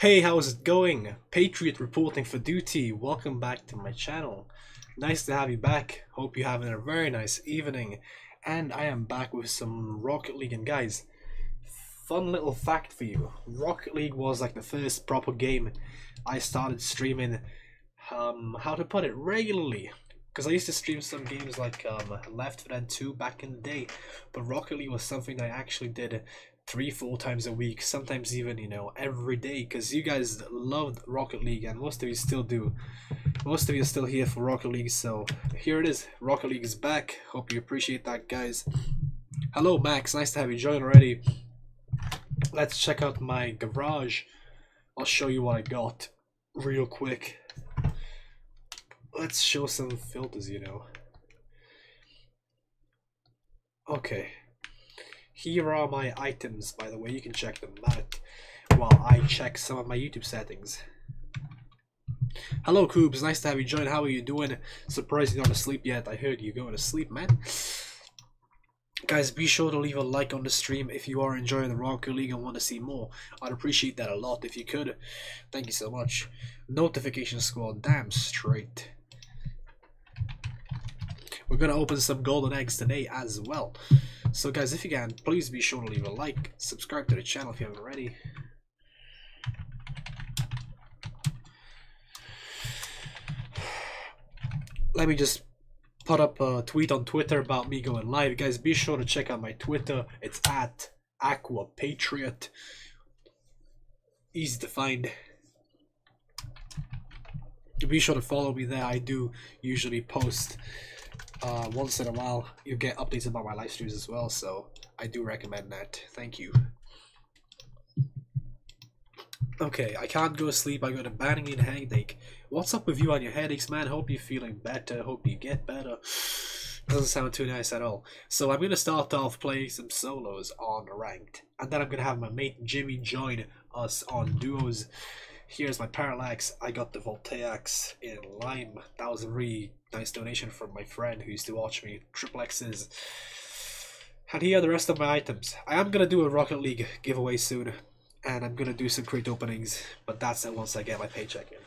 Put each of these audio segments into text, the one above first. Hey, how's it going? Patriot reporting for duty. Welcome back to my channel. Nice to have you back. Hope you're having a very nice evening. And I am back with some Rocket League. And guys, fun little fact for you. Rocket League was like the first proper game I started streaming, how to put it, regularly. Because I used to stream some games like Left 4 Dead 2 back in the day. But Rocket League was something I actually did 3-4 times a week, sometimes even, you know, every day, because you guys loved Rocket League and most of you still do. Most of you are still here for Rocket League, so here it is. Rocket League is back. Hope you appreciate that, guys. Hello Max, nice to have you join already. Let's check out my garage. I'll show you what I got real quick. Let's show some filters, you know. Okay. Here are my items, by the way. You can check them out while I check some of my YouTube settings. Hello, Koobs. Nice to have you join. How are you doing? Surprised you're not asleep yet. I heard you going to sleep, man. Guys, be sure to leave a like on the stream if you are enjoying the Rocket League and want to see more. I'd appreciate that a lot if you could. Thank you so much. Notification squad, damn straight. We're going to open some golden eggs today as well. So guys, if you can, please be sure to leave a like, subscribe to the channel if you haven't already. Let me just put up a tweet on Twitter about me going live. Guys, be sure to check out my Twitter. It's at Aquapatriot. Easy to find. Be sure to follow me there. I do usually post once in a while. You get updates about my live streams as well, so I do recommend that. Thank you. Okay, I can't go to sleep. I got a banging headache. What's up with you on your headaches, man? Hope you're feeling better. Hope you get better. Doesn't sound too nice at all. So I'm going to start off playing some solos on ranked, and then I'm going to have my mate Jimmy join us on duos. Here's my Parallax. I got the Voltax in lime. That was a really nice donation from my friend who used to watch me. Triplexes. And here are the rest of my items. I am going to do a Rocket League giveaway soon. And I'm going to do some crate openings. But that's it once I get my paycheck in.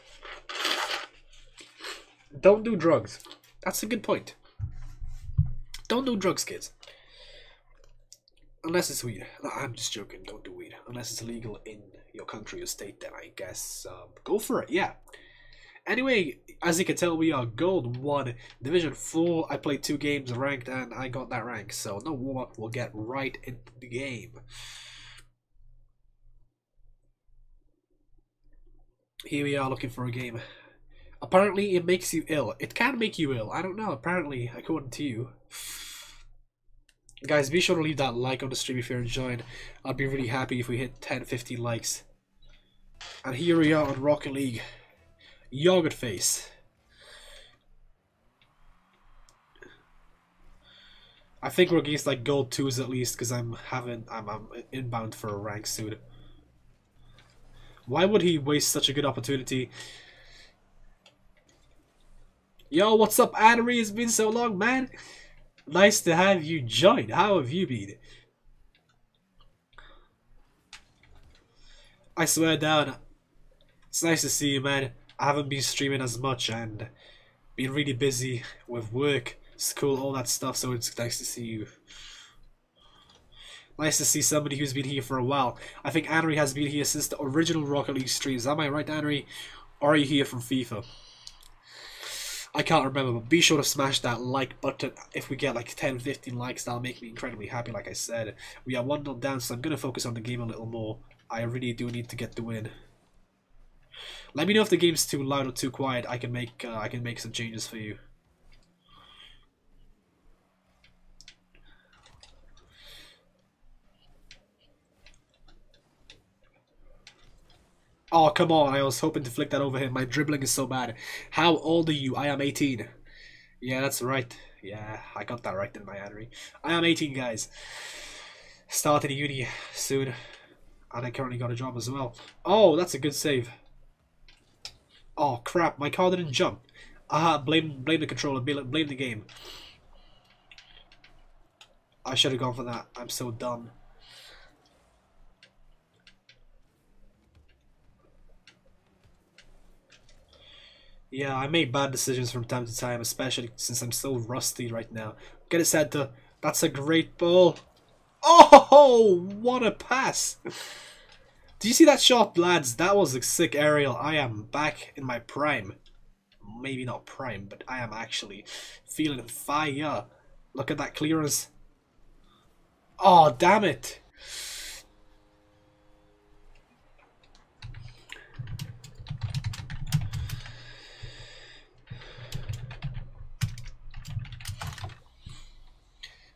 Don't do drugs. That's a good point. Don't do drugs, kids. Unless it's weed. No, I'm just joking. Don't do weed. Unless it's illegal in your country or state, then I guess go for it. Yeah. Anyway, as you can tell, we are Gold 1, Division 4. I played 2 games ranked, and I got that rank. So no warm-up. We'll get right into the game. Here we are looking for a game. Apparently, it makes you ill. It can make you ill. I don't know. Apparently, according to you. Guys, be sure to leave that like on the stream if you're enjoying. I'd be really happy if we hit 10-15 likes. And here we are on Rocket League. Yogurt face. I think we're against like gold 2s at least, because I'm inbound for a rank soon. Why would he waste such a good opportunity? Yo, what's up, Annery? It's been so long, man. Nice to have you join. How have you been? I swear down. It's nice to see you, man. I haven't been streaming as much and been really busy with work, school, all that stuff, so it's nice to see you. Nice to see somebody who's been here for a while. I think Annery has been here since the original Rocket League streams. Am I right, Annery? Or are you here from FIFA? I can't remember, but be sure to smash that like button. If we get like 10-15 likes, that'll make me incredibly happy, like I said. We are 1-0 down, so I'm going to focus on the game a little more. I really do need to get the win. Let me know if the game's too loud or too quiet. I can make I can make some changes for you. Oh, come on. I was hoping to flick that over him. My dribbling is so bad. How old are you? I am 18. Yeah, that's right. Yeah, I got that right, didn't I, Henry? I am 18, guys. Starting uni soon. And I currently got a job as well. Oh, that's a good save. Oh, crap. My car didn't jump. Aha, blame the controller. Blame the game. I should have gone for that. I'm so dumb. Yeah, I make bad decisions from time to time, especially since I'm so rusty right now. Get it, Santa. That's a great ball. Oh, what a pass. Do you see that shot, lads? That was a sick aerial. I am back in my prime. Maybe not prime, but I am actually feeling fire. Look at that clearance. Oh, damn it.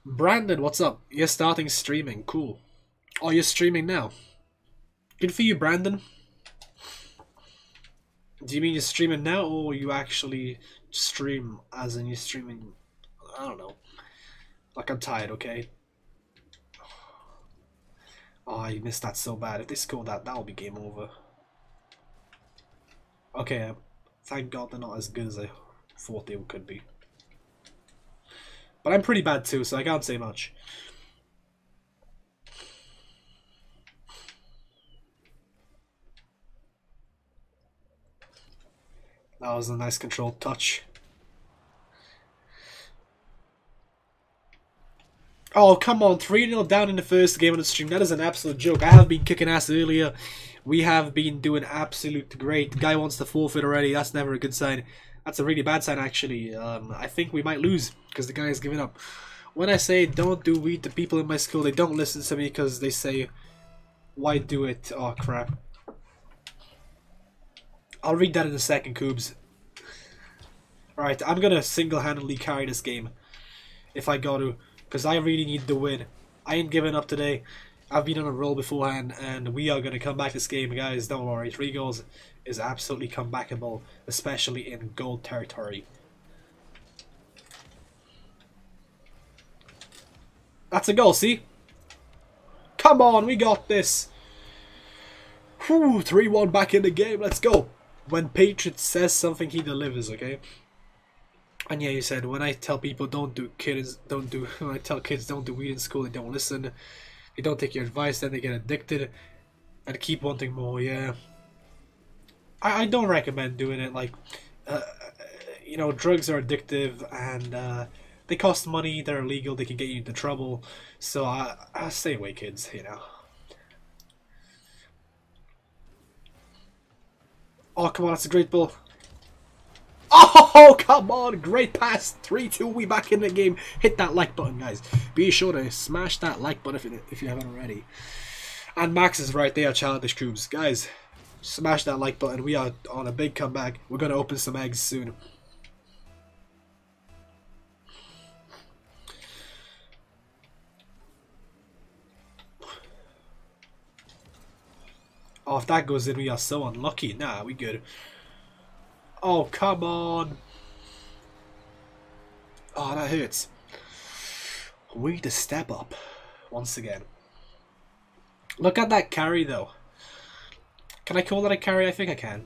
Brandon, what's up? You're starting streaming. Cool. Oh, you're streaming now. Good for you, Brandon. Do you mean you're streaming now, or you actually stream as in you're streaming? I don't know. Like, I'm tired, okay? Oh, you missed that so bad. If they score that, that'll be game over. Okay, thank God they're not as good as I thought they could be. But I'm pretty bad too, so I can't say much. That was a nice controlled touch. Oh, come on. 3-0 down in the first game of the stream. That is an absolute joke. I have been kicking ass earlier. We have been doing absolute great. Guy wants to forfeit already. That's never a good sign. That's a really bad sign, actually. I think we might lose because the guy is giving up. When I say don't do weed, the people in my school, they don't listen to me because they say, why do it? Oh, crap. I'll read that in a second, Coobs. Alright, I'm going to single-handedly carry this game if I got to. Because I really need the win. I ain't giving up today. I've been on a roll beforehand, and we are going to come back this game, guys. Don't worry, 3 goals is absolutely comebackable, especially in gold territory. That's a goal, see? Come on, we got this. Whew, 3-1 back in the game, let's go. When Patriot says something, he delivers, okay? And yeah, you said when I tell people when I tell kids don't do weed in school, they don't listen, they don't take your advice, then they get addicted and keep wanting more. Yeah, I don't recommend doing it. Like, you know, drugs are addictive and they cost money. They're illegal. They can get you into trouble. So I stay away, kids. You know. Oh, come on, that's a great ball. Oh, come on, great pass, 3-2, we back in the game. Hit that like button, guys. Be sure to smash that like button if you haven't already. And Max is right, they are childish Coobs. Guys, smash that like button, we are on a big comeback. We're going to open some eggs soon. Oh, if that goes in, we are so unlucky. Nah, we good. Oh, come on. Oh, that hurts. We need to step up once again. Look at that carry, though. Can I call that a carry? I think I can.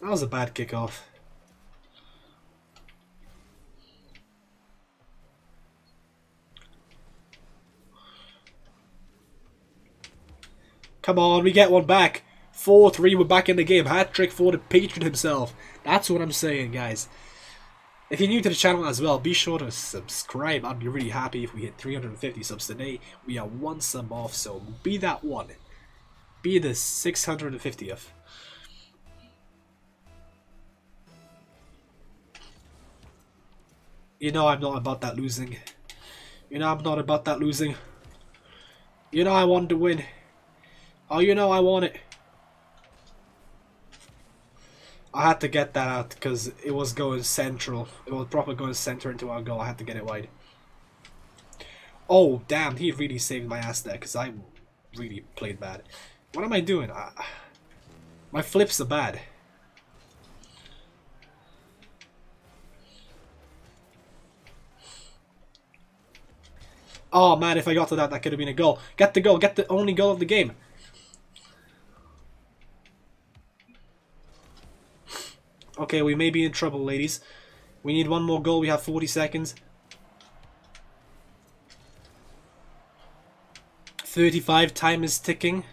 That was a bad kickoff. Come on, we get one back. 4-3, we're back in the game. Hat trick for the patron himself. That's what I'm saying, guys. If you're new to the channel as well, be sure to subscribe. I'd be really happy if we hit 350 subs today. We are 1 sub off, so be that one. Be the 650th. You know I'm not about that losing. You know I'm not about that losing. You know I wanted to win. Oh, you know I want it. I had to get that out because it was going central. It was proper going center into our goal. I had to get it wide. Oh, damn. He really saved my ass there because I really played bad. What am I doing? My flips are bad. Oh, man. If I got to that, that could have been a goal. Get the goal. Get the only goal of the game. Okay, we may be in trouble, ladies. We need one more goal. We have 40 seconds. 35, time is ticking.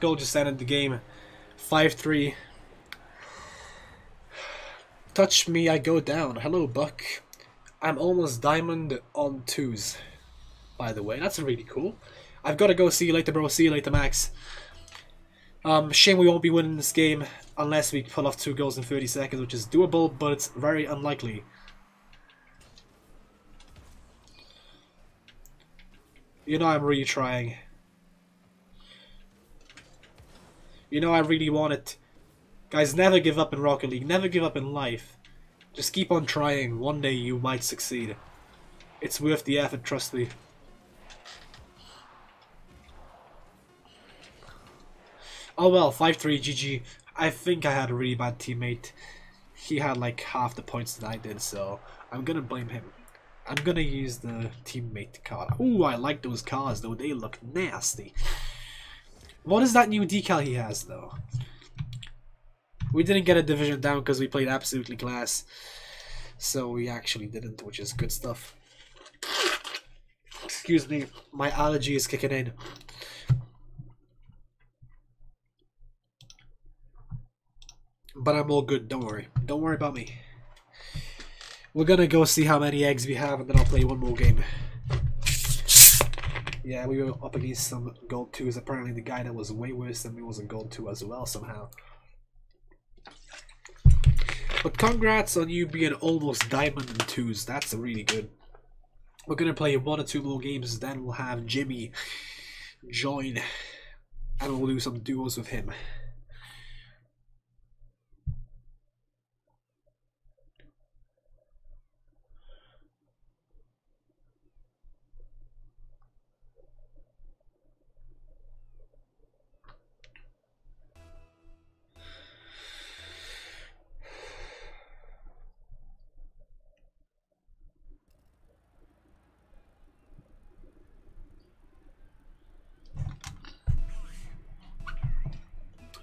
Black goal just ended the game. 5-3. Touch me, I go down. Hello, Buck. I'm almost diamond on 2s, by the way. That's really cool. I've got to go. See you later, bro. See you later, Max. Shame we won't be winning this game unless we pull off 2 goals in 30 seconds, which is doable, but it's very unlikely. You know I'm really trying. You know I really want it. Guys, never give up in Rocket League. Never give up in life. Just keep on trying. One day you might succeed. It's worth the effort, trust me. Oh well, 5-3, GG. I think I had a really bad teammate. He had like half the points that I did, so I'm gonna blame him. I'm gonna use the teammate card. Ooh, I like those cars though. They look nasty. What is that new decal he has though? We didn't get a division down because we played absolutely class. So we actually didn't, which is good stuff. Excuse me, my allergy is kicking in. But I'm all good, don't worry. Don't worry about me. We're gonna go see how many eggs we have and then I'll play one more game. Yeah, we were up against some gold 2s. Apparently the guy that was way worse than me was a gold 2 as well somehow. But congrats on you being almost diamond in 2s. That's really good. We're gonna play 1 or 2 more games, then we'll have Jimmy join and we'll do some duos with him.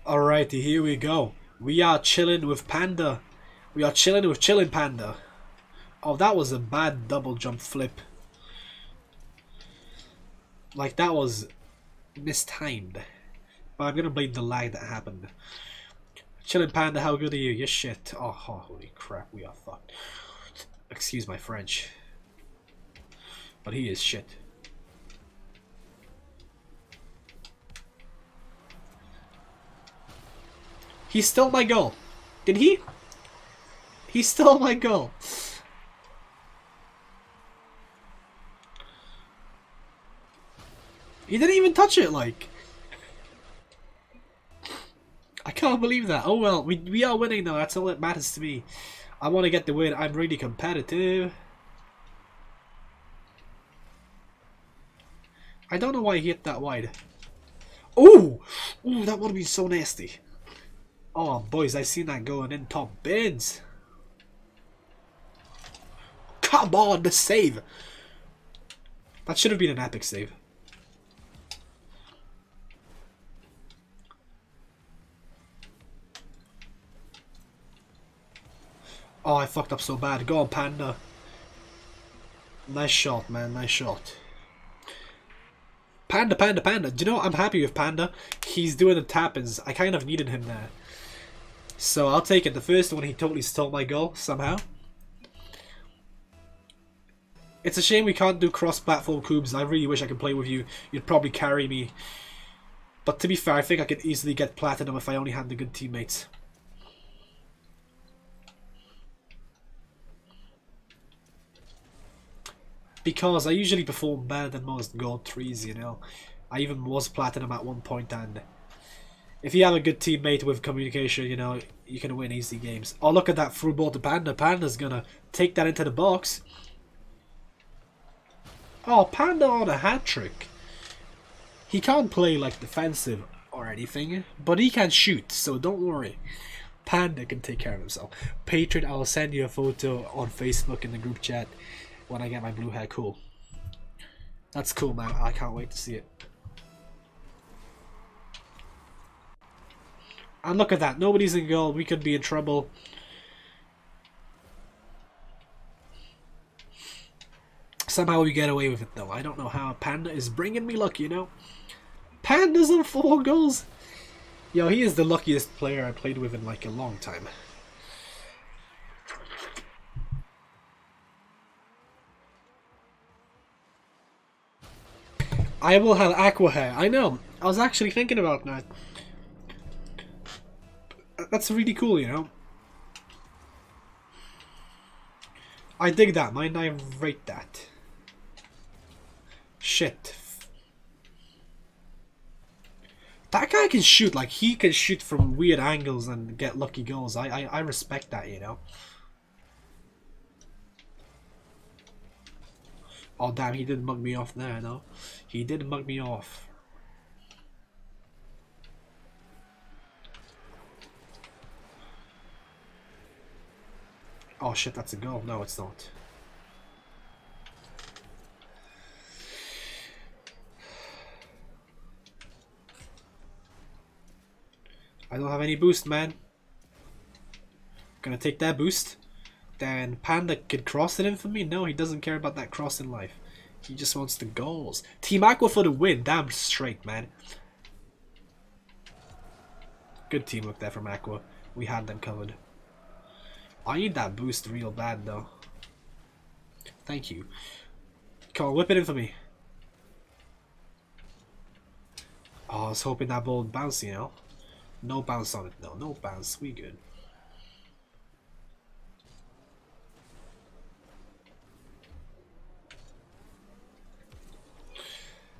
Alrighty, here we go. We are chilling with Panda. We are chilling with Chilling Panda. Oh, that was a bad double jump flip. Like, that was mistimed. But I'm gonna blame the lag that happened. Chilling Panda, how good are you? You're shit. Oh, holy crap, we are fucked. Excuse my French. But he is shit. He stole my goal. Did he? He stole my goal. He didn't even touch it, like. I can't believe that. Oh well, we are winning though. That's all that matters to me. I want to get the win. I'm really competitive. I don't know why he hit that wide. Ooh! Ooh, that would have been so nasty. Oh, boys, I seen that going in top bins. Come on, the save. That should have been an epic save. Oh, I fucked up so bad. Go on, Panda. Nice shot, man. Nice shot. Panda, Panda, Panda. Do you know, I'm happy with Panda. He's doing the tap-ins. I kind of needed him there. So I'll take it. The first one, he totally stole my goal, somehow. It's a shame we can't do cross-platform cubes. I really wish I could play with you. You'd probably carry me. But to be fair, I think I could easily get platinum if I only had the good teammates. Because I usually perform better than most gold 3s, you know. I even was platinum at one point, and if you have a good teammate with communication, you know, you can win easy games. Oh, look at that through ball to Panda. Panda's gonna take that into the box. Oh, Panda on a hat-trick. He can't play, like, defensive or anything, but he can shoot, so don't worry. Panda can take care of himself. Patron, I'll send you a photo on Facebook in the group chat when I get my blue hair. Cool. That's cool, man. I can't wait to see it. And look at that, nobody's in goal, we could be in trouble. Somehow we get away with it though, I don't know how. Panda is bringing me luck, you know? Panda's on 4 goals! Yo, he is the luckiest player I played with in like a long time. I will have aqua hair. I know. I was actually thinking about that. That's really cool, you know. I dig that, mind I rate that. Shit. That guy can shoot, like he can shoot from weird angles and get lucky goals. I respect that, you know. Oh damn, he did mug me off there though. He did mug me off. Oh shit, that's a goal. No, it's not. I don't have any boost, man. Gonna take that boost. Then Panda could cross it in for me. No, he doesn't care about that cross in life. He just wants the goals. Team Aqua for the win. Damn straight, man. Good teamwork there from Aqua. We had them covered. I need that boost real bad though. Thank you. Come on, whip it in for me. Oh, I was hoping that ball would bounce, you know. No bounce on it though. No bounce. We good.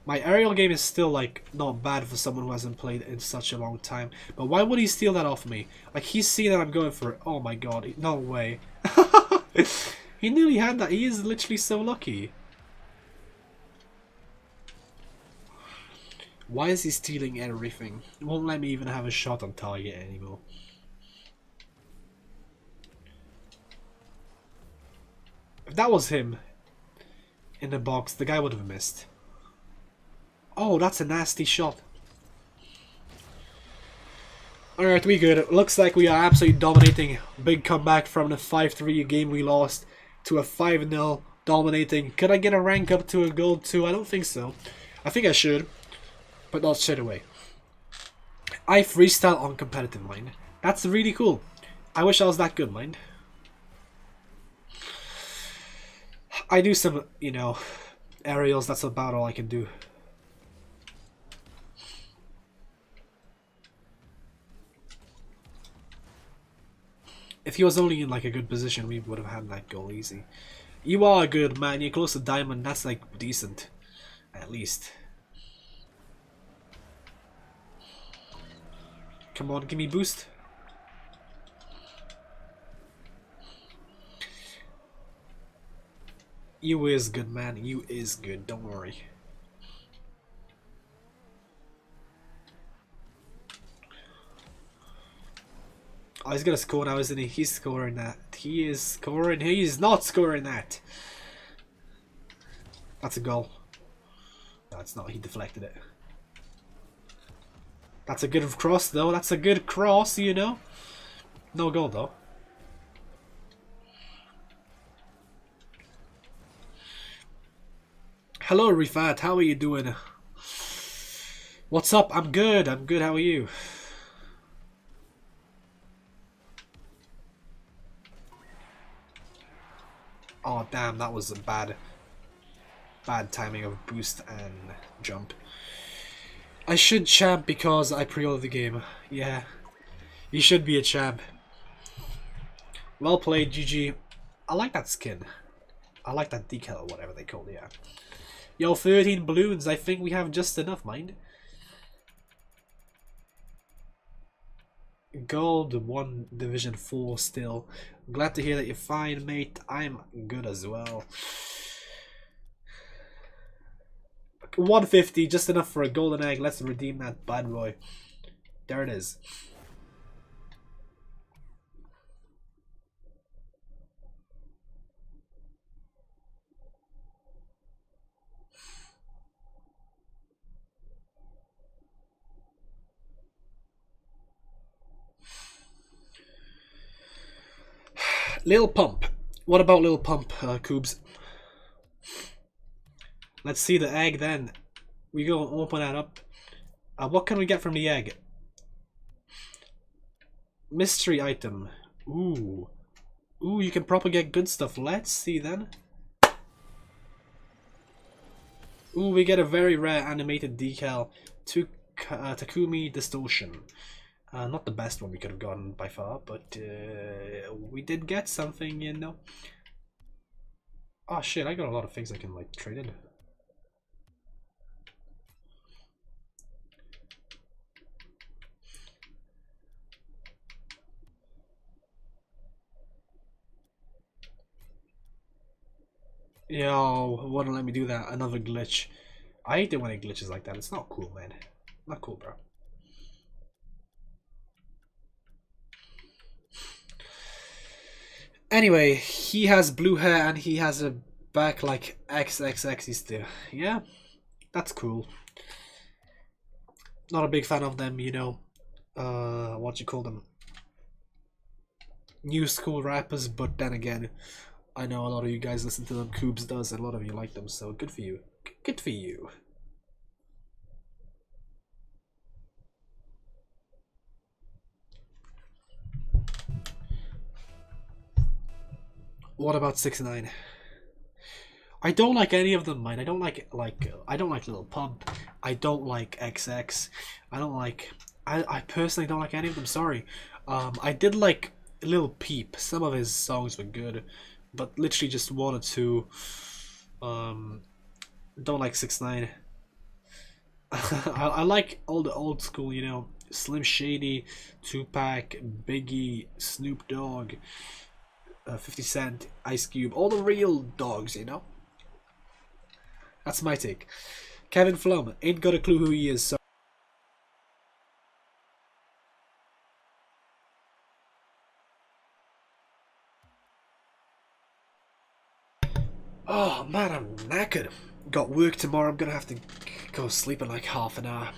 My aerial game is still like not bad for someone who hasn't played in such a long time. But why would he steal that off me? Like he's seen that I'm going for it. Oh my god, no way. He nearly had that. He is literally so lucky. Why is he stealing everything? It won't let me even have a shot on target anymore. If that was him in the box, the guy would have missed. Oh, that's a nasty shot. Alright, we good. It looks like we are absolutely dominating. Big comeback from the 5-3 game we lost to a 5-0 dominating. Could I get a rank up to a gold too? I don't think so. I think I should, but not straight away. I freestyle on competitive, mind. That's really cool. I wish I was that good, mind. I do some, you know, aerials. That's about all I can do. If he was only in like a good position, we would have had that goal easy. You are good, man. You're close to diamond. That's like decent, at least. Come on, give me boost. You is good, man. You is good. Don't worry. Oh, he's gonna score now, isn't he? He's scoring that. He is scoring. He is not scoring that. That's a goal. No, it's not. He deflected it. That's a good cross, though. That's a good cross, you know. No goal, though. Hello, Rifat. How are you doing? What's up? I'm good. I'm good. How are you? Oh damn, that was a bad timing of boost and jump. I should champ because I pre-ordered the game. Yeah, you should be a champ. Well played, GG. I like that skin. I like that decal or whatever they call it, yeah. Yo, 13 balloons, I think we have just enough, mind. Gold 1 Division 4 still. Glad to hear that you're fine, mate. I'm good as well. 150, just enough for a golden egg. Let's redeem that bad boy. There it is. Lil Pump. What about Lil Pump, Koobs? Let's see the egg then. We go open that up. What can we get from the egg? Mystery item. Ooh. Ooh, you can propagate good stuff. Let's see then. Ooh, we get a very rare animated decal. Takumi distortion. Not the best one we could have gotten by far, but we did get something, you know. Oh shit, I got a lot of things I can like trade in. Yo, wouldn't let me do that. Another glitch. I hate it when it glitches like that. It's not cool, man. Not cool, bro. Anyway, he has blue hair and he has a back like XXX still. Yeah, that's cool. Not a big fan of them, you know. What you call them? New school rappers, but then again, I know a lot of you guys listen to them. Koobz does, and a lot of you like them, so good for you. Good for you. What about 6ix9ine? I don't like any of them, mine. I don't like Lil Pump. I don't like XX. I don't like. I personally don't like any of them. Sorry. I did like Lil Peep. Some of his songs were good. But literally just one or two. Don't like 6ix9ine. I like all the old school, you know, Slim Shady, Tupac, Biggie, Snoop Dogg, 50 Cent, Ice Cube, all the real dogs, you know. That's my take. Kevin Flum, ain't got a clue who he is, so. Oh man, I'm knackered. Got work tomorrow. I'm gonna have to go sleep in like half an hour.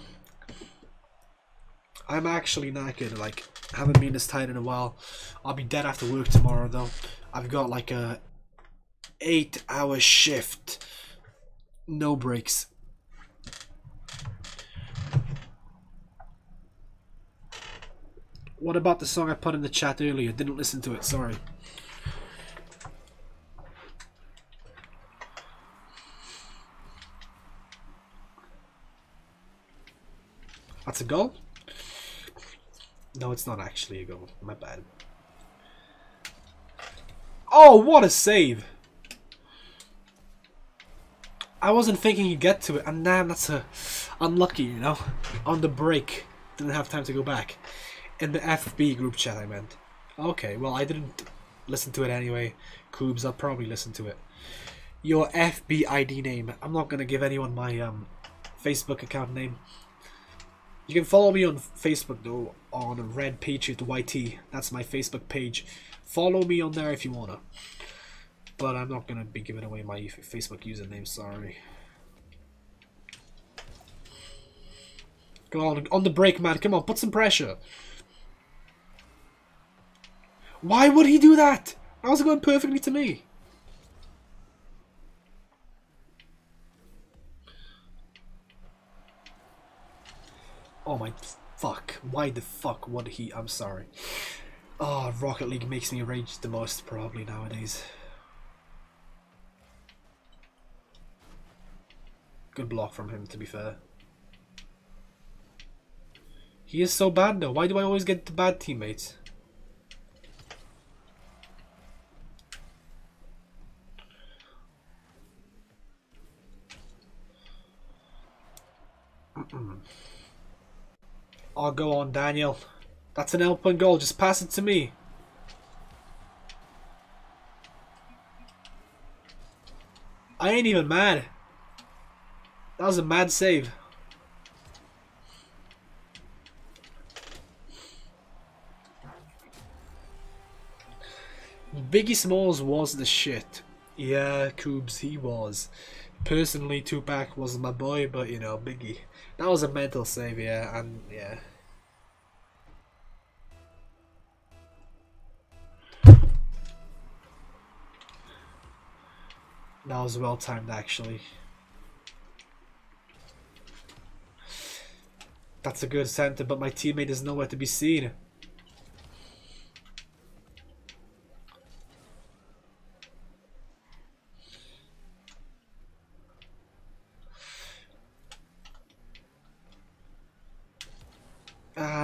I'm actually knackered. Like, haven't been this tired in a while. I'll be dead after work tomorrow though. I've got like a 8-hour shift, no breaks. What about the song I put in the chat earlier? Didn't listen to it. Sorry. That's a goal? No, it's not actually a goal. My bad. Oh, what a save! I wasn't thinking he'd get to it, and damn, that's unlucky, you know? On the break. Didn't have time to go back. In the FB group chat, I meant. Okay, well, I didn't listen to it anyway. Koobz, I'll probably listen to it. Your FB ID name. I'm not gonna give anyone my Facebook account name. You can follow me on Facebook though, on Red Patriot YT. That's my Facebook page. Follow me on there if you wanna. But I'm not gonna be giving away my Facebook username, sorry. Go on the break, man. Come on, put some pressure. Why would he do that? That was going perfectly to me. Oh my fuck, why the fuck would he? I'm sorry. Oh, Rocket League makes me rage the most probably nowadays. Good block from him, to be fair. He is so bad though. Why do I always get the bad teammates? Mm-mm. Oh, go on, Daniel. That's an open goal. Just pass it to me. I ain't even mad. That was a mad save. Biggie Smalls was the shit. Yeah, Koobz, he was. Personally, Tupac was my boy, but you know, Biggie. That was a mental save, yeah, and yeah. That was well timed, actually. That's a good center, but my teammate is nowhere to be seen.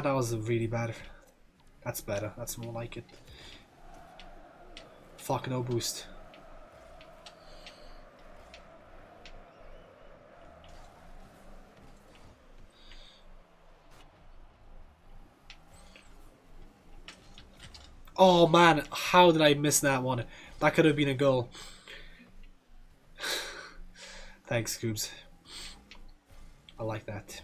that was really bad. That's better. That's more like it. Fuck, no boost. Oh man, how did I miss that one? That could have been a goal. Thanks, Scoobs. I like that.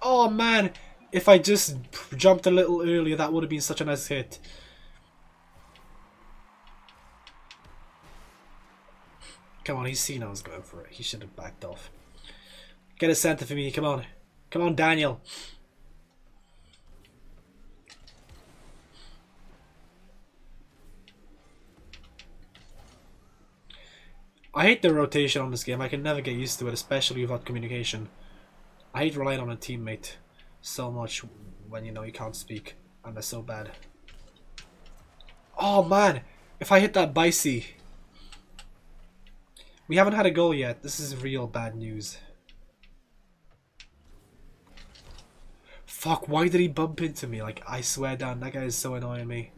Oh man, if I just jumped a little earlier, that would have been such a nice hit. Come on, he's seen I was going for it. He should have backed off. Get a center for me, come on. Come on, Daniel. I hate the rotation on this game. I can never get used to it, especially without communication. I hate relying on a teammate so much when you know you can't speak, and that's so bad. Oh man, if I hit that bicy. We haven't had a goal yet. This is real bad news. Fuck, why did he bump into me? Like, I swear down, that guy is so annoying me.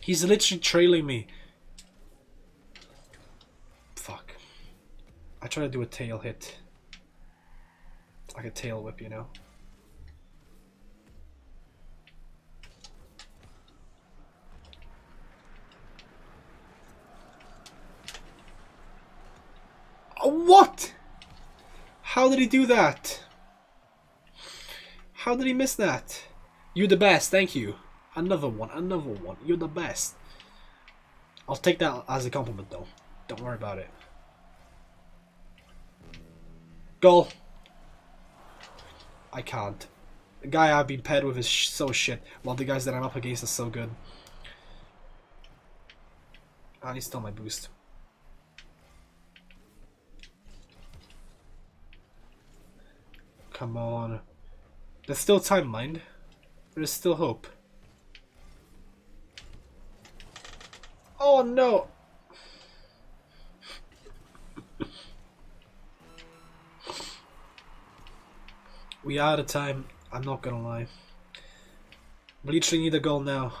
He's literally trailing me. Fuck. I try to do a tail hit. Like a tail whip, you know? Oh, what? How did he do that? How did he miss that? You're the best, thank you. Another one, you're the best. I'll take that as a compliment though. Don't worry about it. Goal. I can't. The guy I've been paired with is so shit, while the guys that I'm up against are so good. I need to steal my boost. Come on. There's still time, mind. There's still hope. Oh no! We are out of time, I'm not gonna lie. We literally need a goal now.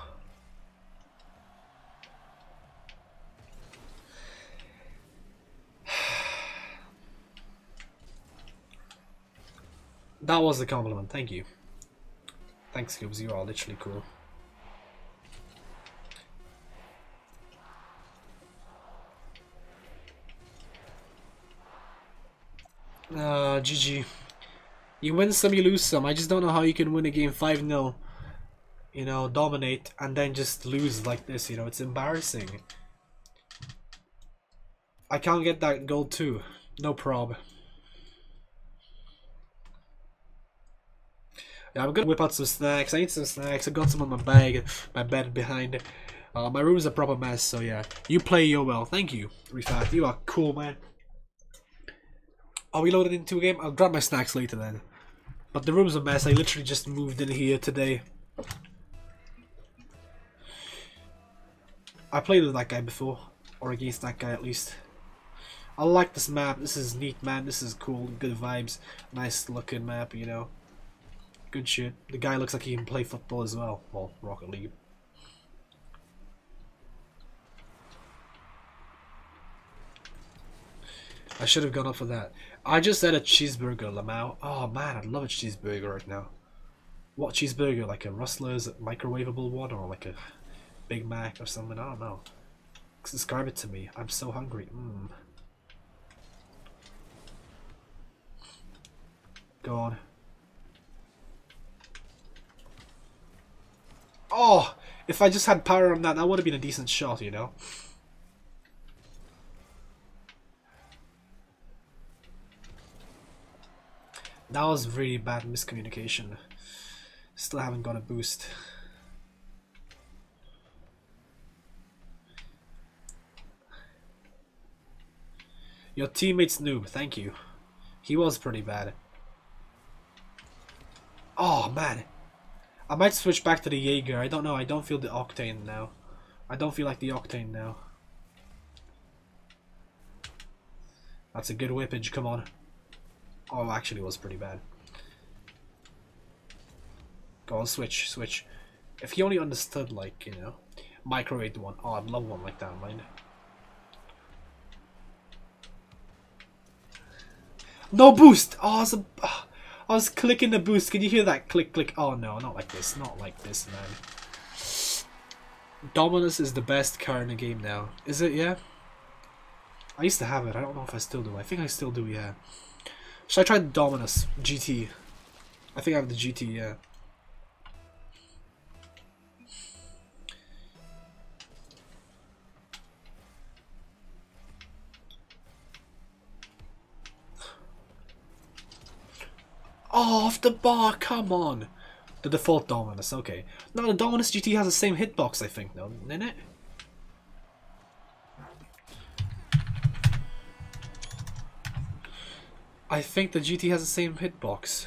That was a compliment, thank you. Thanks, Gibbs, you are literally cool. GG. You win some, you lose some. I just don't know how you can win a game 5-0, you know, dominate, and then just lose like this, you know, it's embarrassing. I can't get that goal too, no prob. I'm gonna whip out some snacks. I need some snacks. I got some on my bag, my bed behind. My room's a proper mess, so yeah. You play your well. Thank you, Refat. You are cool, man. Are we loaded into a game? I'll grab my snacks later then. But the room's a mess. I literally just moved in here today. I played with that guy before, or against that guy at least. I like this map. This is neat, man. This is cool. Good vibes. Nice looking map, you know. Good shit. The guy looks like he can play football as well. Well, Rocket League. I should have gone up for that. I just had a cheeseburger, Lamau. Oh man, I'd love a cheeseburger right now. What cheeseburger? Like a Rustler's microwavable one, or like a Big Mac or something? I don't know. Describe it to me. I'm so hungry. Mmm. Go on. Oh, if I just had power on that, that would have been a decent shot, you know. That was really bad miscommunication. Still haven't got a boost. Your teammate's noob, thank you. He was pretty bad. Oh man. I might switch back to the Jäger. I don't know. I don't feel the Octane now. I don't feel like the Octane now. That's a good whippage, come on. Oh, actually it was pretty bad. Go on, switch, switch. If he only understood, like, you know, microwave the one. Oh, I'd love one like that, mind. No boost! Oh, I was clicking the boost. Can you hear that click, click? Oh no, not like this. Not like this, man. Dominus is the best car in the game now. Is it, yeah? I used to have it. I don't know if I still do. I think I still do, yeah. Should I try the Dominus GT? I think I have the GT, yeah. Oh, off the bar, come on! The default Dominus, okay. Now the Dominus GT has the same hitbox, I think, though, isn't it? I think the GT has the same hitbox.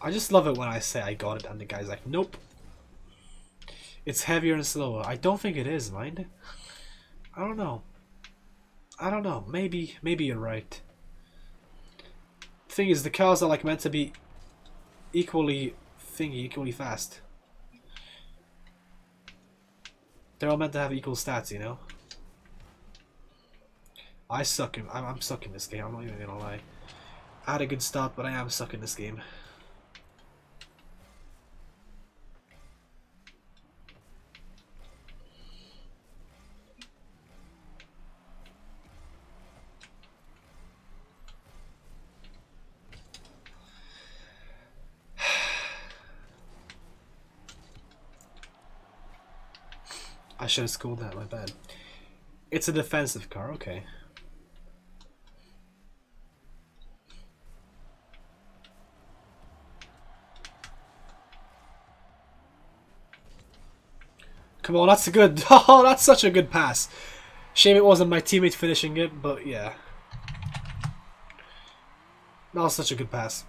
I just love it when I say I got it and the guy's like, nope. It's heavier and slower. I don't think it is, mind. I don't know. I don't know. Maybe you're right. Thing is, the cars are like meant to be equally thingy, equally fast. They're all meant to have equal stats, you know? I suck. I'm sucking this game. I'm not even gonna lie. I had a good start, but I am sucking this game. I should have scored that, my bad. It's a defensive car, okay. Come on, that's a good... Oh, that's such a good pass. Shame it wasn't my teammate finishing it, but yeah. That was such a good pass.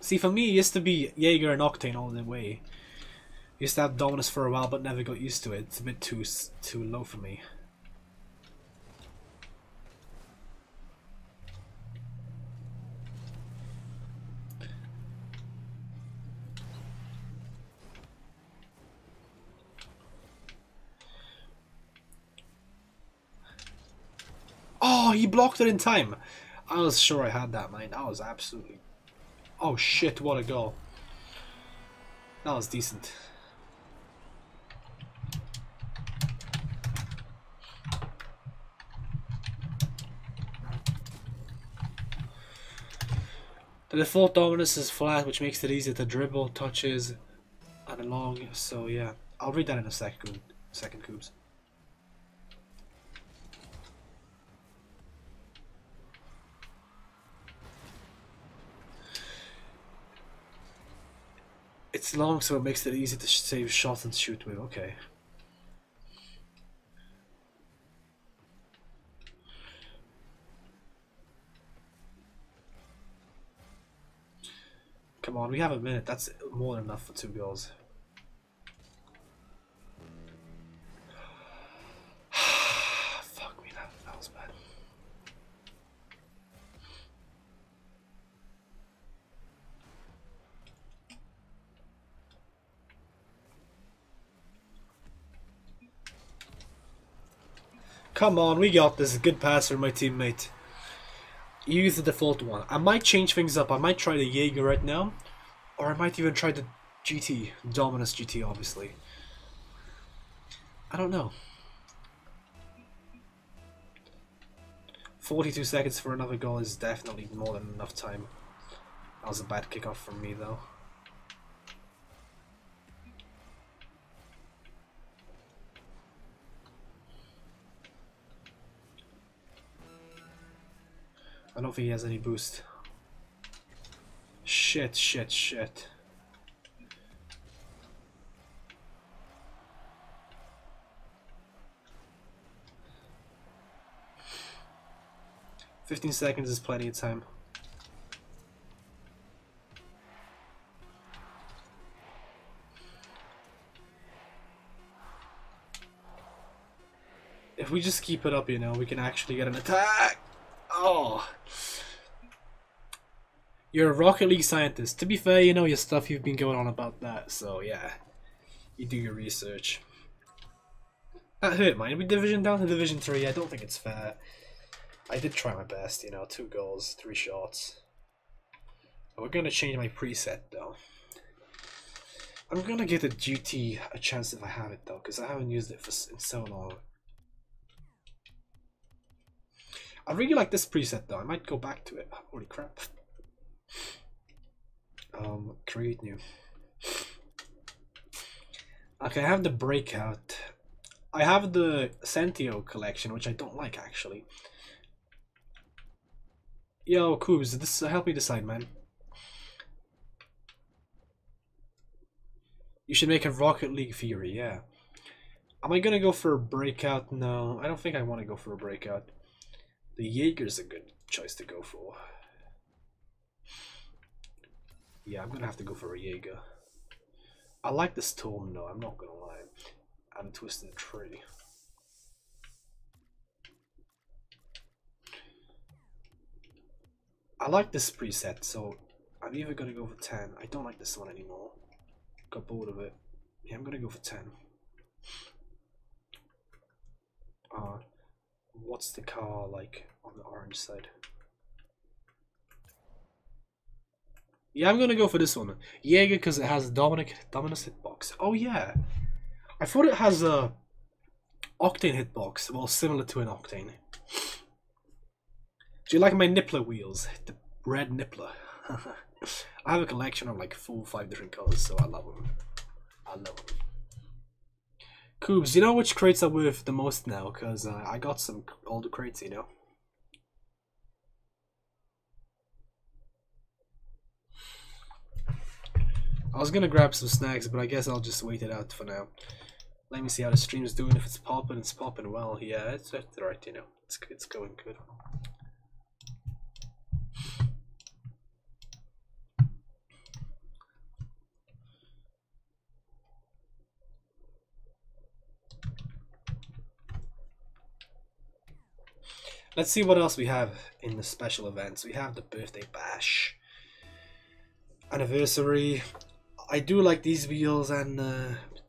See, for me, it used to be Jäger and Octane all the way. Used to have Dominus for a while, but never got used to it. It's a bit too low for me. Oh, he blocked it in time. I was sure I had that, man. That was absolutely... Oh shit, what a goal. That was decent. The default Dominus is flat, which makes it easier to dribble, touches, and long, so yeah. I'll read that in a second, Coops. It's long, so it makes it easy to save shots and shoot with. Okay. Come on, we have a minute. That's more than enough for 2 goals. Fuck me, that was bad. Come on, we got this. Good pass from my teammate. Use the default one. I might change things up. I might try the Jäger right now. Or I might even try the GT. Dominus GT, obviously. I don't know. 42 seconds for another goal is definitely more than enough time. That was a bad kickoff from me, though. I don't think he has any boost. Shit, shit, shit. 15 seconds is plenty of time. If we just keep it up, you know, we can actually get an attack. Oh. You're a Rocket League scientist. To be fair, you know your stuff, you've been going on about that, so yeah. You do your research. That hurt, man. We division down to Division 3, I don't think it's fair. I did try my best, you know, 2 goals, 3 shots. We're gonna change my preset, though. I'm gonna give the GT a chance if I have it, though, because I haven't used it in so long. I really like this preset, though. I might go back to it. Holy crap. Create new. Okay, I have the Breakout. I have the Sentio collection, which I don't like actually. Yo, Koobz, this help me decide, man. You should make a Rocket League Fury, yeah. Am I gonna go for a Breakout? No, I don't think I want to go for a Breakout. The Jäger's a good choice to go for. Yeah, I'm gonna have to go for a Jäger. I like the Storm though, I'm not gonna lie. I'm twisting the tree. I like this preset, so I'm either gonna go for 10. I don't like this one anymore. Got bored of it. Yeah, I'm gonna go for 10. What's the car like on the orange side? Yeah, I'm gonna go for this one. Jäger, because it has Dominus hitbox. Oh yeah. I thought it has a Octane hitbox. Well, similar to an Octane. Do you like my nippler wheels? The red nippler. I have a collection of like 4 or 5 different colors, so I love them. I love them. Koobz, you know which crates are worth the most now? Because I got some older crates, you know. I was gonna grab some snacks, but I guess I'll just wait it out for now. Let me see how the stream's doing. If it's popping well. Yeah, it's right, you know. It's going good. Let's see what else we have in the special events. We have the birthday bash, anniversary. I do like these wheels and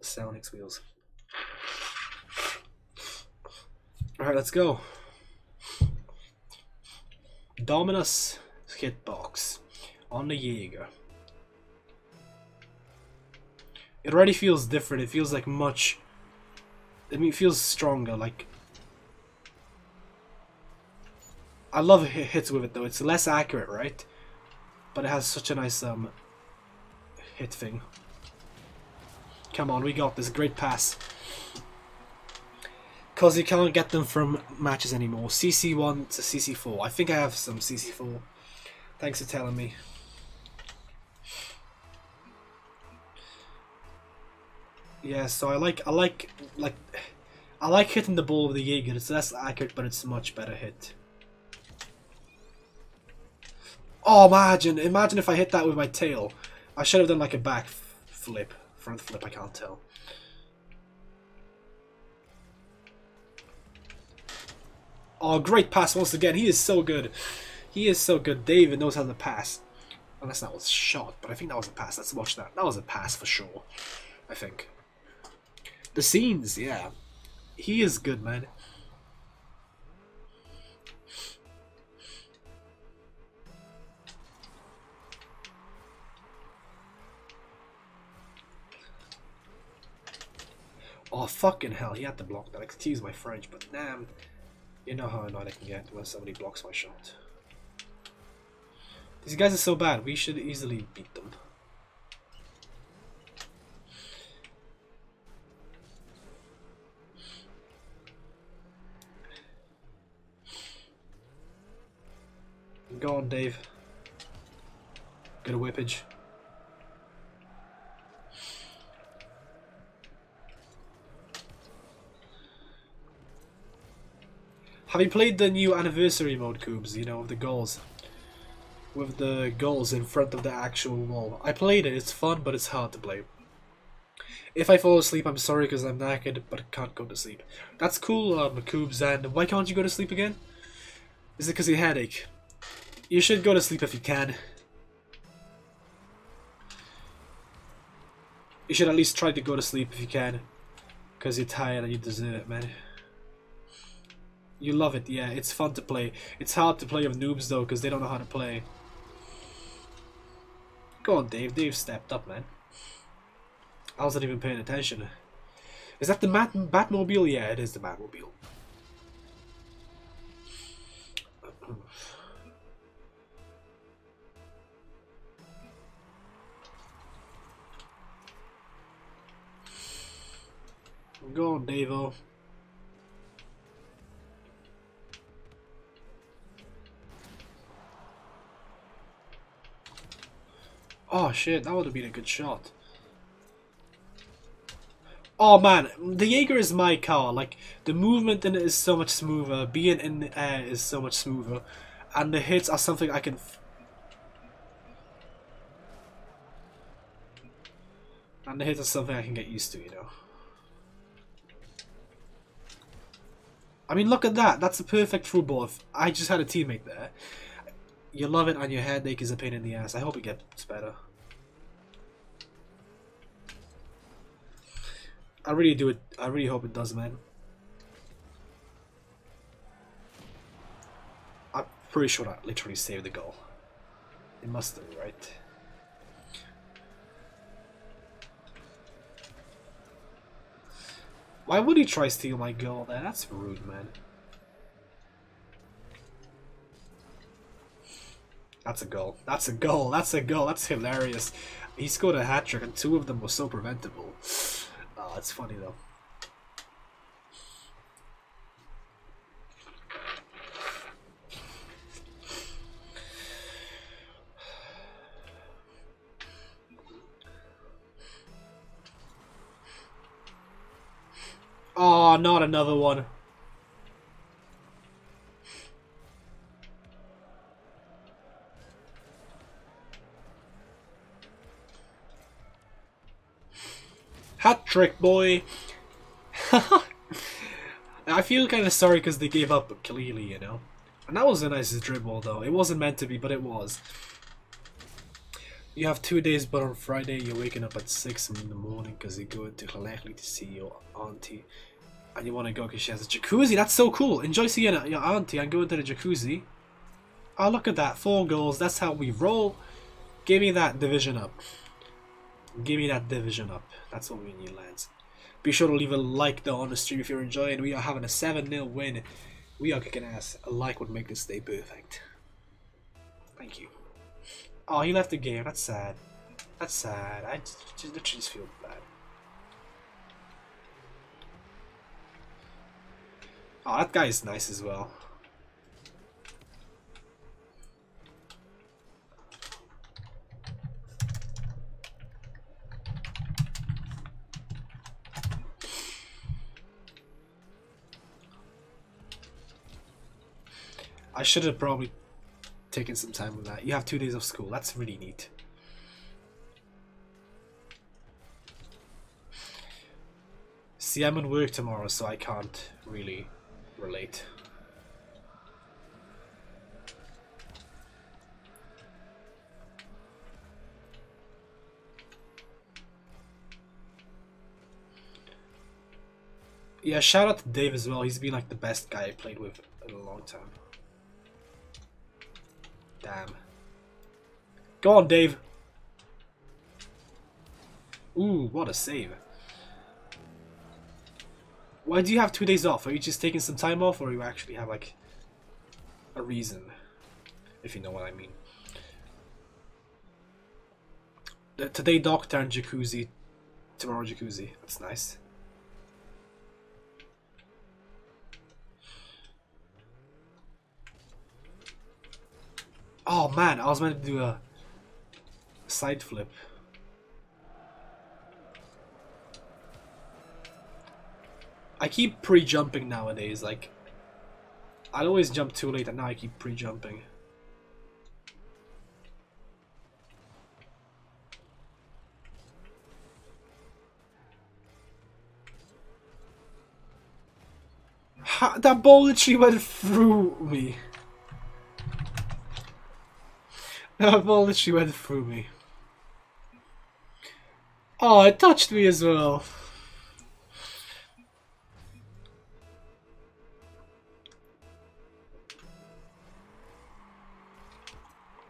Salonix wheels. Alright, let's go. Dominus hitbox on the Jäger. It already feels different. It feels like much. I mean, it feels stronger. Like, I love hits with it though. It's less accurate, right? But it has such a nice hit thing. Come on, we got this. Great pass. Because you can't get them from matches anymore. CC1 to CC4. I think I have some CC4. Thanks for telling me. Yeah, so I like hitting the ball with the Jäger. It's less accurate, but it's a much better hit. Oh, imagine if I hit that with my tail. I should have done like a back flip, front flip, I can't tell. Oh, great pass once again. He is so good. He is so good. David knows how to pass. Unless that was shot, but I think that was a pass. Let's watch that. That was a pass for sure, I think. The scenes, yeah. He is good, man. Oh, fucking hell, he had to block that. Excuse my French, but damn. You know how annoyed I can get when somebody blocks my shot. These guys are so bad, we should easily beat them. Go on, Dave. Good whippage. Have you played the new anniversary mode, Coobs? You know, with the goals. With the goals in front of the actual wall. I played it, it's fun, but it's hard to play. If I fall asleep, I'm sorry because I'm knackered, but can't go to sleep. That's cool, Coobs, and why can't you go to sleep again? Is it because you headache? You should go to sleep if you can. You should at least try to go to sleep if you can. Because you're tired and you deserve it, man. You love it, yeah, it's fun to play. It's hard to play with noobs though, because they don't know how to play. Go on, Dave. Dave stepped up, man. I wasn't even paying attention. Is that the Batmobile? Yeah, it is the Batmobile. Go on, Davo. Oh shit, that would have been a good shot. Oh man, the Jäger is my car. Like, the movement in it is so much smoother. Being in the air is so much smoother. And the hits are something I can... And the hits are something I can get used to, you know. I mean, look at that. That's a perfect through ball. I just had a teammate there. You love it and your headache is a pain in the ass. I hope it gets better. I really do it. I really hope it does, man. I'm pretty sure I literally saved the goal. It must have, right? Why would he try to steal my goal there? That's rude, man. That's a goal. That's a goal. That's a goal. That's hilarious. He scored a hat-trick and two of them were so preventable. Oh, it's funny though. Oh, not another one. Hat trick, boy. I feel kind of sorry because they gave up, clearly, you know. And that was a nice dribble, though. It wasn't meant to be, but it was. You have 2 days, but on Friday you're waking up at 6 in the morning because you're going to likely to see your auntie. And you want to go because she has a jacuzzi. That's so cool. Enjoy seeing your auntie and going to the jacuzzi. Oh, look at that. 4 goals. That's how we roll. Give me that division up. Give me that division up. That's what we need, lads. Be sure to leave a like, though, on the stream if you're enjoying. We are having a 7-0 win. We are kicking ass. A like would make this day perfect. Thank you. Oh, he left the game. That's sad. That's sad. I just feel bad. Oh, that guy is nice as well. I should have probably taking some time with that. You have 2 days of school. That's really neat. See, I'm at work tomorrow, so I can't really relate. Yeah, shout out to Dave as well. He's been like the best guy I played with in a long time. Damn. Go on, Dave. Ooh, what a save. Why do you have 2 days off? Are you just taking some time off, or you actually have, like, a reason? If you know what I mean. Today, doctor and jacuzzi. Tomorrow, jacuzzi. That's nice. Oh man, I was meant to do a side flip. I keep pre-jumping nowadays, like I always jump too late and now I keep pre-jumping. Ha, that ball literally went through me. That ball literally went through me. Oh, it touched me as well.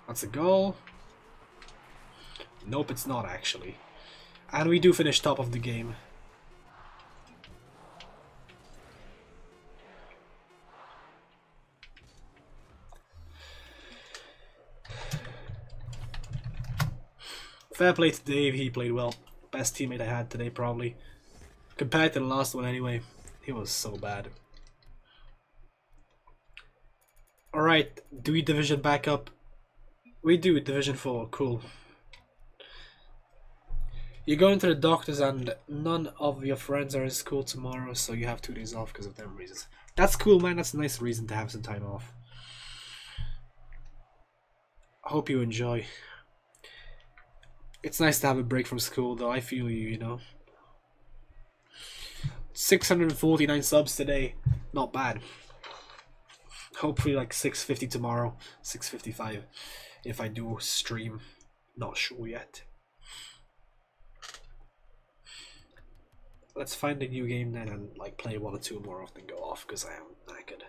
That's a goal. Nope, it's not actually. And we do finish top of the game. Fair play to Dave, he played well. Best teammate I had today, probably. Compared to the last one, anyway. He was so bad. Alright, do we division back up? We do, Division 4, cool. You're going to the doctors and none of your friends are in school tomorrow, so you have 2 days off because of them reasons. That's cool, man, that's a nice reason to have some time off. I hope you enjoy. It's nice to have a break from school though, I feel you, you know. 649 subs today, not bad. Hopefully like 650 tomorrow, 655. If I do stream, not sure yet. Let's find a new game then and like play one or two more often go off because I am knackered.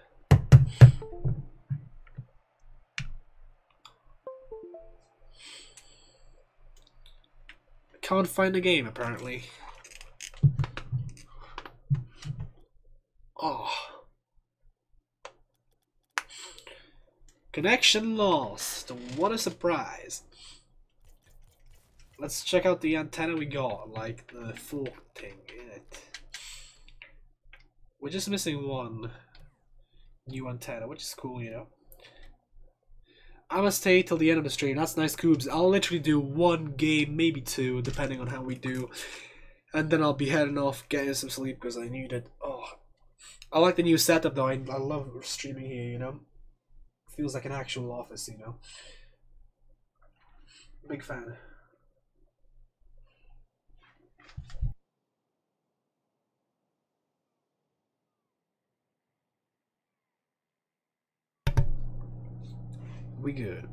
Can't find a game apparently. Oh. Connection lost. What a surprise. Let's check out the antenna we got, like the fork thing in it. We're just missing one new antenna, which is cool, you know. I must stay till the end of the stream. That's nice, Coobs. I'll literally do one game, maybe two, depending on how we do. And then I'll be heading off, getting some sleep because I need it. Oh, I like the new setup though. I love streaming here, you know. Feels like an actual office, you know. Big fan. We good.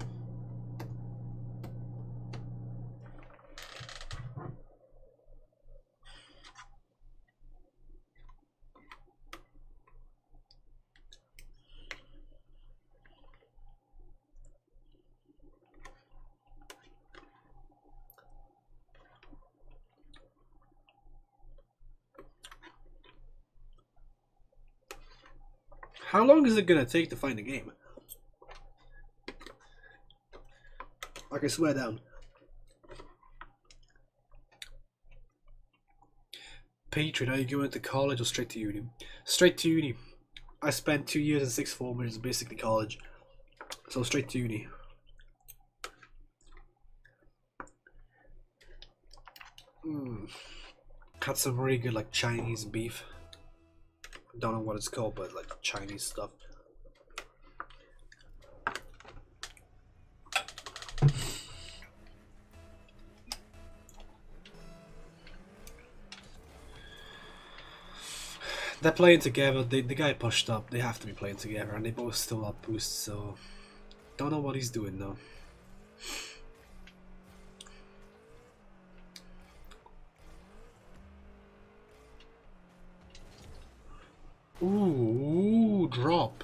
How long is it gonna take to find a game? Like I swear down. Patriot, are you going to college or straight to uni? Straight to uni. I spent 2 years in sixth form, which is basically college. So straight to uni. Had some really good like Chinese beef. Don't know what it's called, but like Chinese stuff. They're playing together, the guy pushed up, they have to be playing together, and they both still up boost, so don't know what he's doing though. Ooh, drop.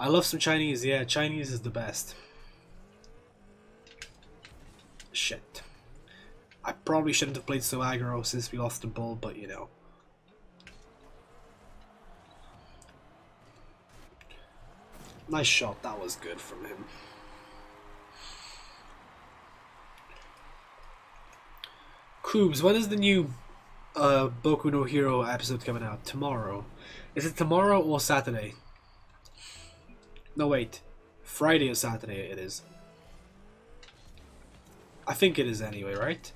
I love some Chinese, yeah, Chinese is the best. Shit. I probably shouldn't have played so aggro since we lost the ball, but you know. Nice shot, that was good from him. Koobs, when is the new Boku no Hero episode coming out? Tomorrow. Is it tomorrow or Saturday? No, wait. Friday or Saturday it is. I think it is anyway, right?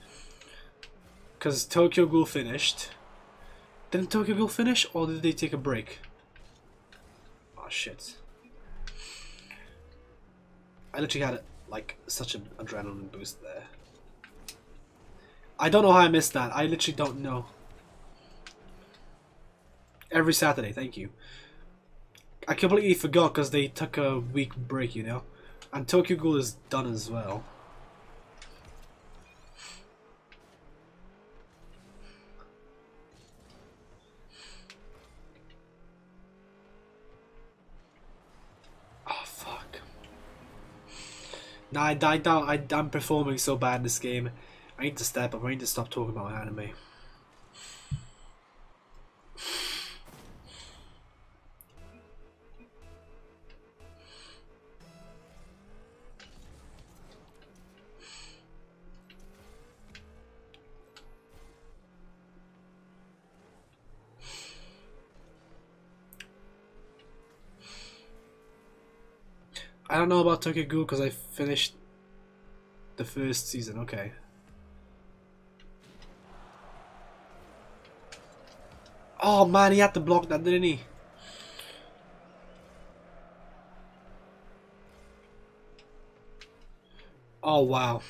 Because Tokyo Ghoul finished. Didn't Tokyo Ghoul finish or did they take a break? Oh shit. I literally had like such an adrenaline boost there. I don't know how I missed that. I literally don't know. Every Saturday, thank you. I completely forgot because they took a week break, you know. And Tokyo Ghoul is done as well. Oh, fuck. Nah, I died down. I'm performing so bad in this game. I need to step up. I need to stop talking about anime. I don't know about Tokyo Ghoul because I finished the first season. Okay. Oh man, he had to block that, didn't he? Oh wow.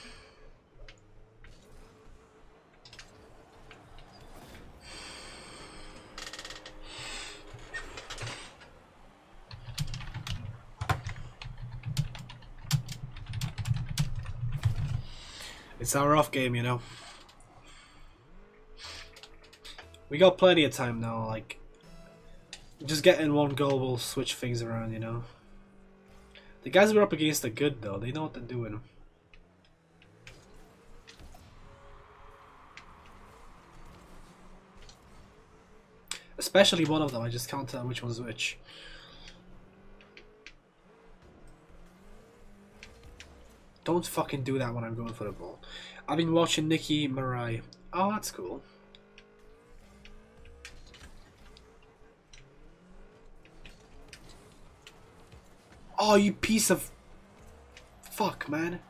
It's our rough game, you know. We got plenty of time now, like, just get in one goal, we'll switch things around, you know. The guys we're up against are good, though. They know what they're doing. Especially one of them, I just can't tell which one's which. Don't fucking do that when I'm going for the ball. I've been watching Nikki Marai. Oh, that's cool. Oh, you piece of fuck, man.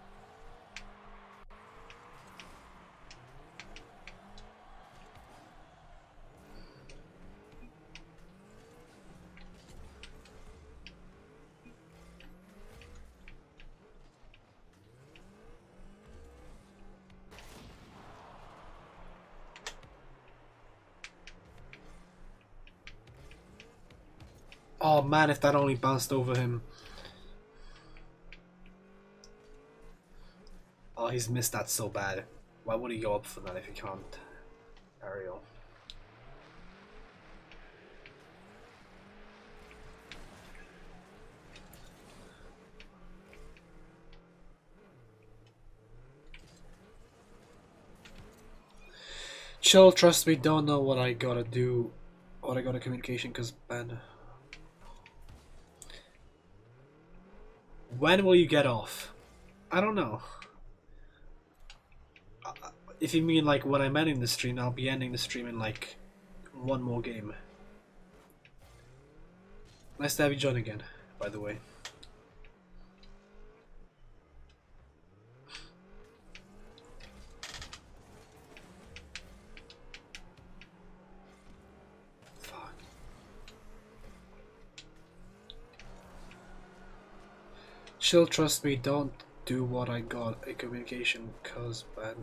Oh man, if that only bounced over him. Oh, he's missed that so bad. Why would he go up for that if he can't? Ariel. Chill, trust me, don't know what I gotta do. What I gotta communication, cause man. When will you get off? I don't know. If you mean like when I'm ending the stream, I'll be ending the stream in like one more game. Nice to have you join again, by the way. Fuck. She'll trust me, don't do what I got a communication cause bad.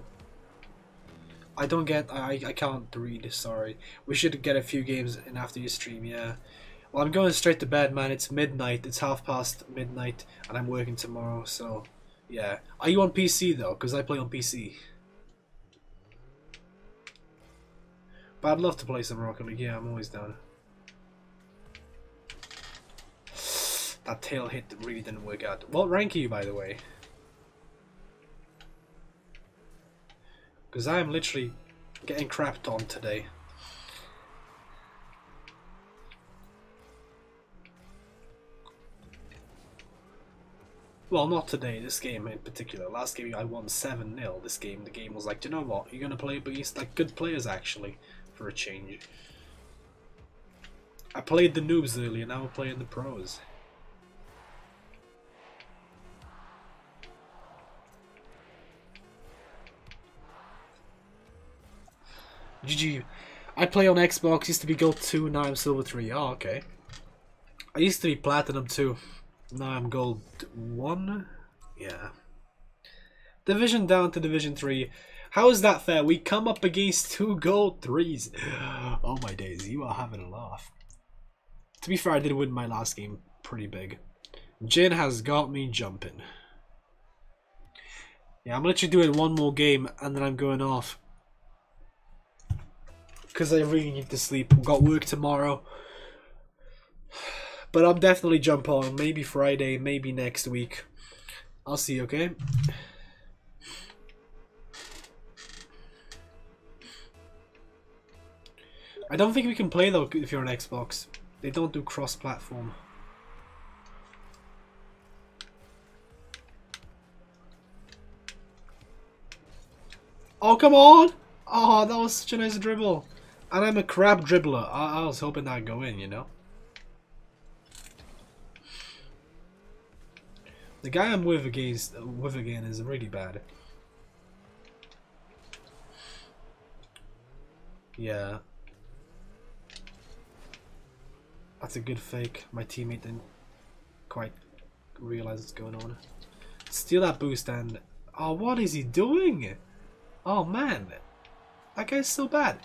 I don't get, I can't read, sorry. We should get a few games in after you stream, yeah. Well, I'm going straight to bed, man. It's midnight, it's 12:30 midnight, and I'm working tomorrow, so, yeah. Are you on PC, though? Because I play on PC. But I'd love to play some Rocket League, yeah, I'm always down. That tail hit really didn't work out. What rank are you, by the way? Because I am literally getting crapped on today. Well, not today, this game in particular. Last game I won 7-0. This game, the game was like, do you know what? You're going to play against like good players, actually, for a change. I played the noobs earlier, now I'm playing the pros. GG. I play on Xbox, used to be Gold 2, now I'm Silver 3. Oh, okay. I used to be Platinum 2, now I'm Gold 1? Yeah. Division down to Division 3. How is that fair? We come up against 2 Gold 3s. Oh my days, you are having a laugh. To be fair, I did win my last game pretty big. Jin has got me jumping. Yeah, I'm literally doing one more game and then I'm going off. Because I really need to sleep. I've got work tomorrow. But I'll definitely jump on. Maybe Friday, maybe next week. I'll see, okay? I don't think we can play though if you're on Xbox. They don't do cross-platform. Oh, come on! Oh, that was such a nice dribble. And I'm a crab dribbler. I was hoping that'd go in, you know? The guy I'm with again is really bad. Yeah. That's a good fake. My teammate didn't quite realize what's going on. Steal that boost and... Oh, what is he doing? Oh, man. That guy's so bad.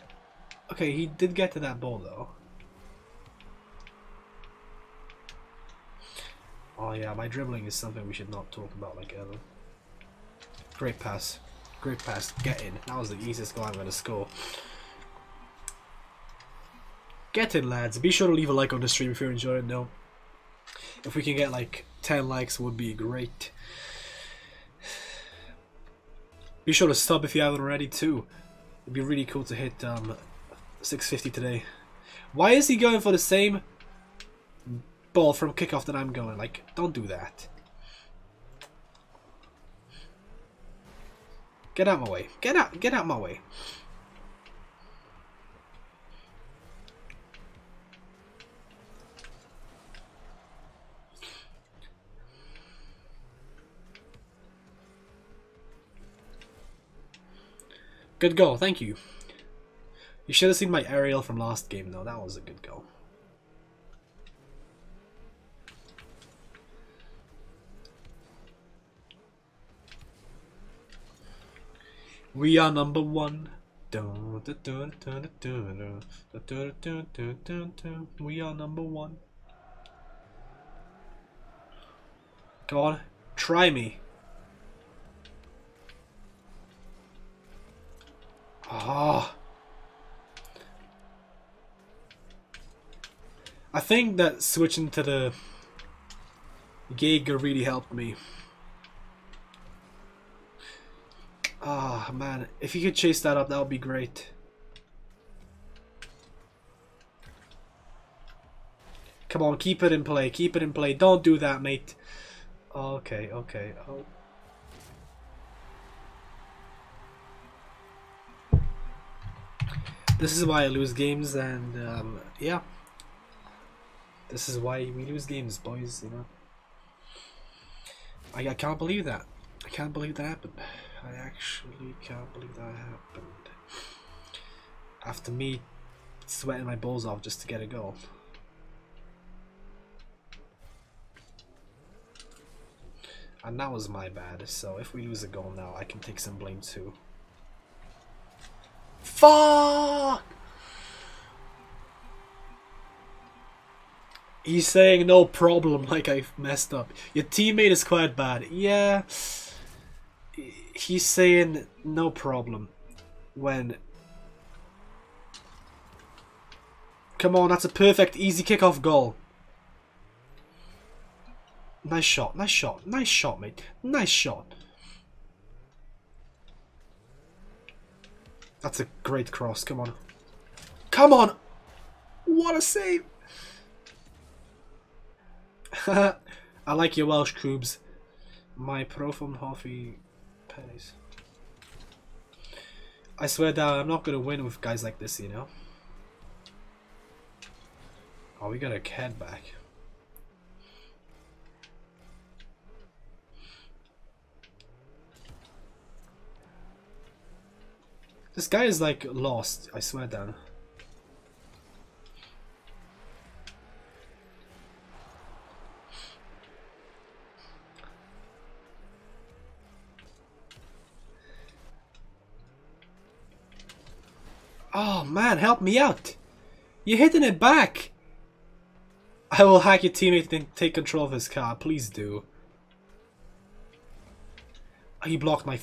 Okay, he did get to that ball, though. Oh, yeah, my dribbling is something we should not talk about like ever. Great pass. Great pass. Get in. That was the easiest goal I'm going to score. Get in, lads. Be sure to leave a like on the stream if you're enjoying it, though. If we can get like 10 likes would be great. Be sure to sub if you haven't already too. It'd be really cool to hit 650 today. Why is he going for the same ball from kickoff that I'm going? Like, don't do that. Get out my way. Get out my way. Good goal, thank you. You should have seen my aerial from last game though, that was a good goal. We are number one. We are number one. Come on, try me. Ah, oh. I think that switching to the Jäger really helped me. Ah, oh, man, if you could chase that up, that would be great. Come on, keep it in play, keep it in play. Don't do that, mate. Okay, okay. Oh. This is why I lose games, and yeah, this is why we lose games, boys, you know. I can't believe that. I can't believe that happened. I actually can't believe that happened. After me sweating my balls off just to get a goal. And that was my bad, so if we lose a goal now, I can take some blame too. Fuck! He's saying no problem like I messed up. Your teammate is quite bad. Yeah. He's saying no problem when... Come on, that's a perfect easy kickoff goal. Nice shot, nice shot, nice shot, mate. Nice shot. That's a great cross, come on. Come on! What a save! I like your Welsh coobs. My profum Hoffy pennies. I swear down, I'm not gonna win with guys like this, you know? Oh, we got a head back. This guy is like lost, I swear down. Oh man, help me out! You're hitting it back! I will hack your teammate and take control of his car, please do. He blocked my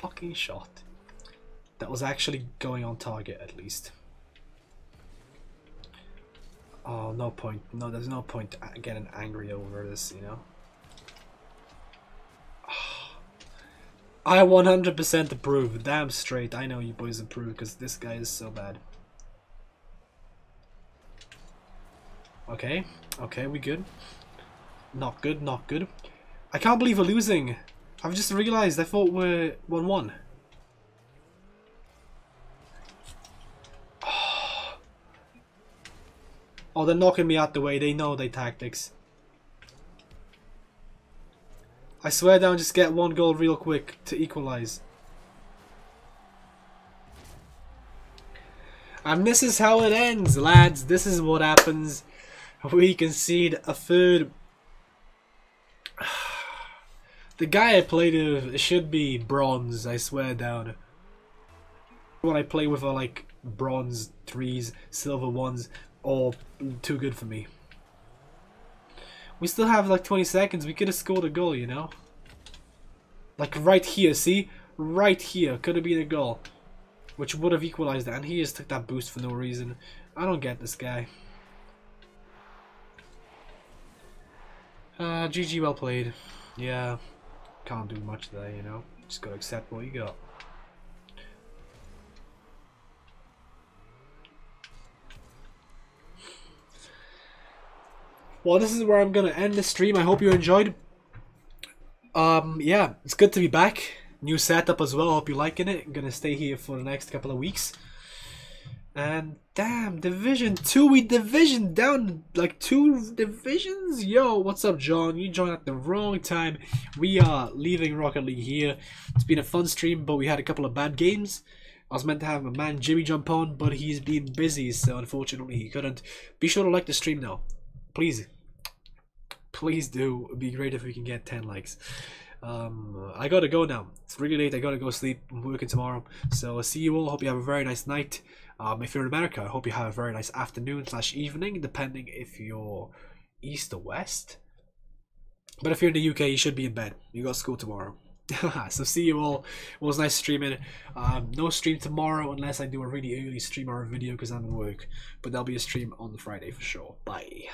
fucking shot. That was actually going on target, at least. Oh, no point. No, there's no point getting angry over this, you know? Oh, I 100% approve. Damn straight. I know you boys approve, because this guy is so bad. Okay. Okay, we good. Not good, not good. I can't believe we're losing. I've just realized I thought we're 1-1. Oh, they're knocking me out the way. They know their tactics. I swear down, just get one goal real quick to equalize. And this is how it ends, lads. This is what happens. We concede a third. The guy I played with should be bronze, I swear down. When I play with are like bronze 3s, silver 1s. All too good for me. We still have like 20 seconds. We could have scored a goal, you know? Like right here, see? Right here could have been a goal. Which would have equalized that. And he just took that boost for no reason. I don't get this guy. GG, well played. Yeah. Can't do much there, you know? Just gotta accept what you got. Well, this is where I'm gonna end the stream. I hope you enjoyed. Yeah, it's good to be back. New setup as well. Hope you're liking it. I'm gonna stay here for the next couple of weeks. And damn, Division 2. We division down like 2 divisions. Yo, what's up, John? You joined at the wrong time. We are leaving Rocket League here. It's been a fun stream, but we had a couple of bad games. I was meant to have my man Jimmy jump on, but he's been busy, so unfortunately he couldn't. Be sure to like the stream though. Please, please do. It'd be great if we can get 10 likes. I gotta go now. It's really late. I gotta go sleep. I'm working tomorrow. So see you all. Hope you have a very nice night. If you're in America, I hope you have a very nice afternoon/evening, depending if you're east or west. But if you're in the UK, you should be in bed. You got school tomorrow. So see you all. It was nice streaming. No stream tomorrow unless I do a really early stream or a video because I'm at work. But there'll be a stream on Friday for sure. Bye.